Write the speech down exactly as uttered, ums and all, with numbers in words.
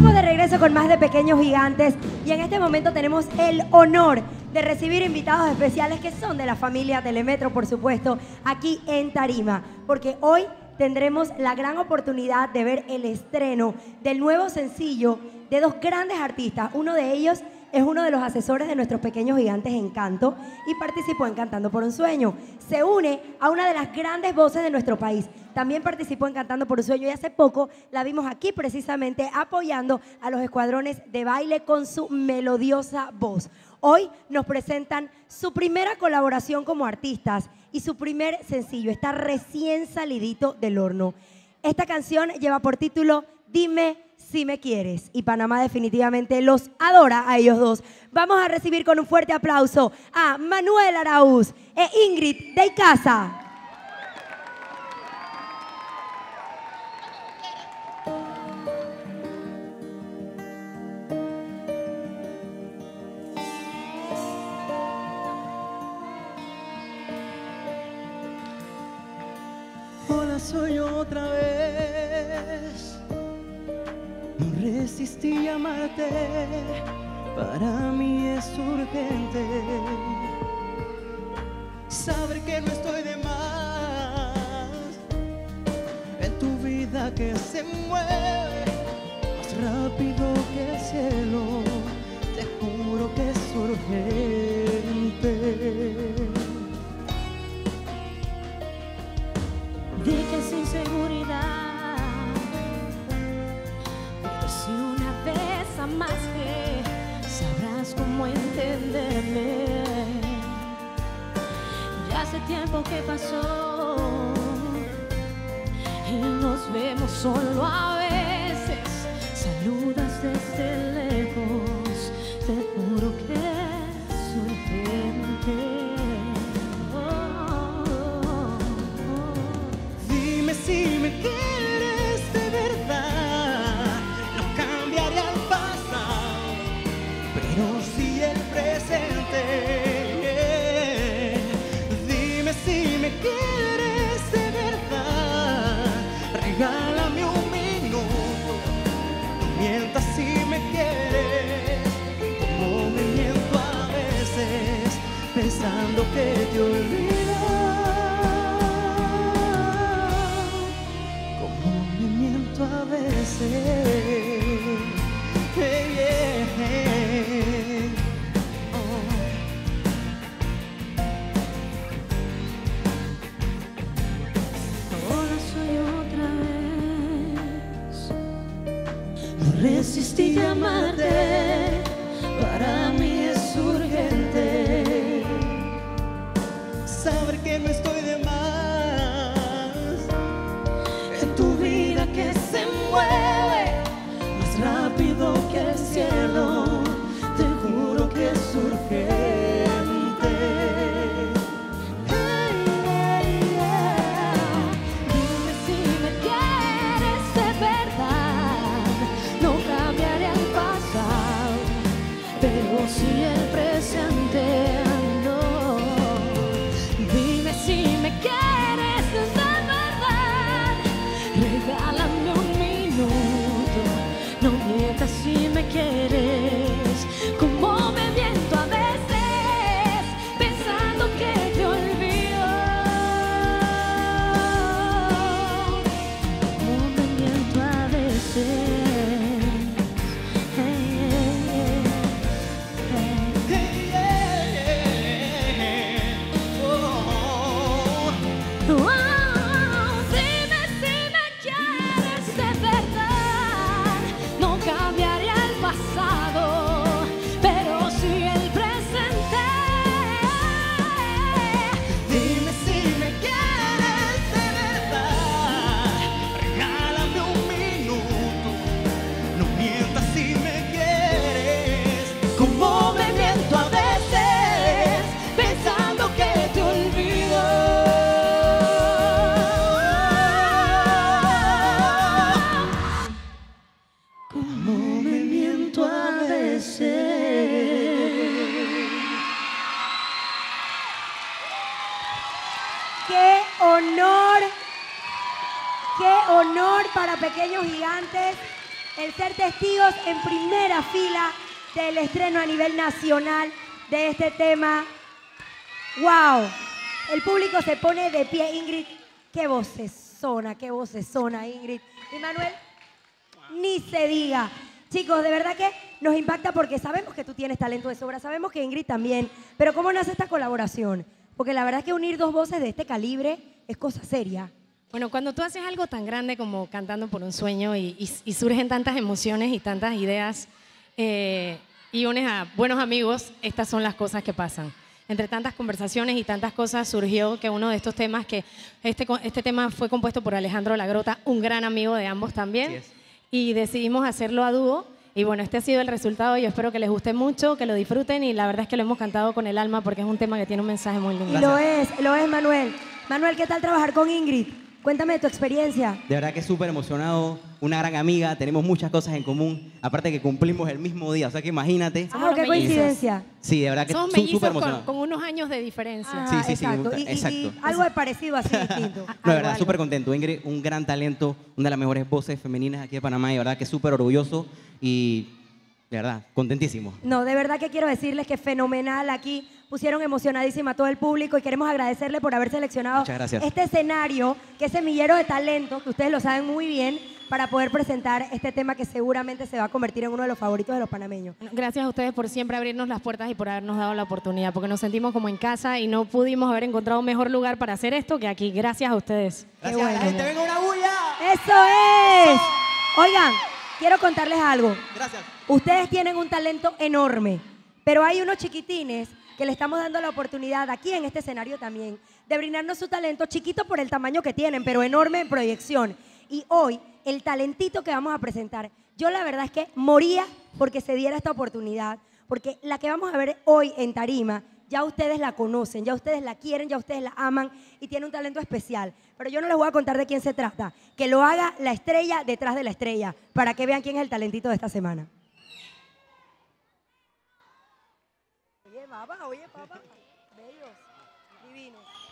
Estamos de regreso con más de Pequeños Gigantes y en este momento tenemos el honor de recibir invitados especiales que son de la familia Telemetro, por supuesto, aquí en Tarima, porque hoy tendremos la gran oportunidad de ver el estreno del nuevo sencillo de dos grandes artistas. Uno de ellos es uno de los asesores de nuestros Pequeños Gigantes en canto y participó en Cantando por un Sueño. Se une a una de las grandes voces de nuestro país. También participó en Cantando por un Sueño y hace poco la vimos aquí precisamente apoyando a los escuadrones de baile con su melodiosa voz. Hoy nos presentan su primera colaboración como artistas y su primer sencillo. Está recién salidito del horno. Esta canción lleva por título Dime si me quieres. Y Panamá definitivamente los adora a ellos dos. Vamos a recibir con un fuerte aplauso a Manuel Araúz e Ingrid de Icaza. Hola, soy yo otra vez. No resistí amarte, para mí es urgente saber que no estoy de más en tu vida que se mueve más rápido que el cielo. Te juro que es urgente. Dije sin seguridad, más que sabrás cómo entenderme. Ya hace tiempo que pasó y nos vemos solo a veces. Saludas desde lejos, te juro que es urgente. Oh, oh, oh, oh. Dime si me quieres. Regálame un minuto, no mientas si me quieres, como me miento a veces, pensando que te olvido, como me miento a veces. Hey, yeah, hey. Oh. Ahora soy yo. Resistí amarte, para mí es urgente saber que no estoy de más en tu vida que se mueve más rápido que el cielo. Te juro que es urgente. Si el presente no, dime si me quieres, es la verdad. Regálame un minuto, no mientas si me quieres, como me miento a veces, pensando que te olvido, como me miento a veces. Honor para Pequeños Gigantes el ser testigos en primera fila del estreno a nivel nacional de este tema. ¡Wow! El público se pone de pie. Ingrid, qué vocesona, qué vocesona, Ingrid. Y Manuel, ni se diga. Chicos, de verdad que nos impacta porque sabemos que tú tienes talento de sobra, sabemos que Ingrid también, pero ¿cómo nace esta colaboración? Porque la verdad es que unir dos voces de este calibre es cosa seria. Bueno, cuando tú haces algo tan grande como Cantando por un Sueño y, y, y surgen tantas emociones y tantas ideas eh, y unes a buenos amigos, estas son las cosas que pasan. Entre tantas conversaciones y tantas cosas surgió que uno de estos temas, que este, este tema fue compuesto por Alejandro Lagrotta, un gran amigo de ambos también, sí, y decidimos hacerlo a dúo. Y bueno, este ha sido el resultado. Yo espero que les guste mucho, que lo disfruten, y la verdad es que lo hemos cantado con el alma porque es un tema que tiene un mensaje muy lindo. Y lo es, lo es, Manuel. Manuel, ¿qué tal trabajar con Ingrid? Cuéntame de tu experiencia. De verdad que súper emocionado, una gran amiga, tenemos muchas cosas en común, aparte que cumplimos el mismo día, o sea que imagínate. Ah, qué coincidencia. Sí, de verdad que son mellizos con, con unos años de diferencia. Ah, sí, sí, exacto. Sí, y, exacto. Y, y algo de parecido así distinto. No, de verdad, súper contento. Ingrid, un gran talento, una de las mejores voces femeninas aquí de Panamá, y de verdad que súper orgulloso y de verdad, contentísimo. No, de verdad que quiero decirles que fenomenal aquí. Pusieron emocionadísima a todo el público y queremos agradecerle por haber seleccionado este escenario, que es semillero de talentos, que ustedes lo saben muy bien, para poder presentar este tema que seguramente se va a convertir en uno de los favoritos de los panameños. Gracias a ustedes por siempre abrirnos las puertas y por habernos dado la oportunidad, porque nos sentimos como en casa y no pudimos haber encontrado un mejor lugar para hacer esto que aquí. Gracias a ustedes. Gracias, bueno, a la gente, venga una bulla. ¡Eso es! Oigan, quiero contarles algo. Gracias. Ustedes tienen un talento enorme, pero hay unos chiquitines que le estamos dando la oportunidad aquí en este escenario también de brindarnos su talento, chiquito por el tamaño que tienen, pero enorme en proyección. Y hoy, el talentito que vamos a presentar, yo la verdad es que moría porque se diera esta oportunidad, porque la que vamos a ver hoy en Tarima, ya ustedes la conocen, ya ustedes la quieren, ya ustedes la aman y tiene un talento especial. Pero yo no les voy a contar de quién se trata, que lo haga la estrella detrás de la estrella, para que vean quién es el talentito de esta semana. Oye, papá, oye, papá, bellos, divinos.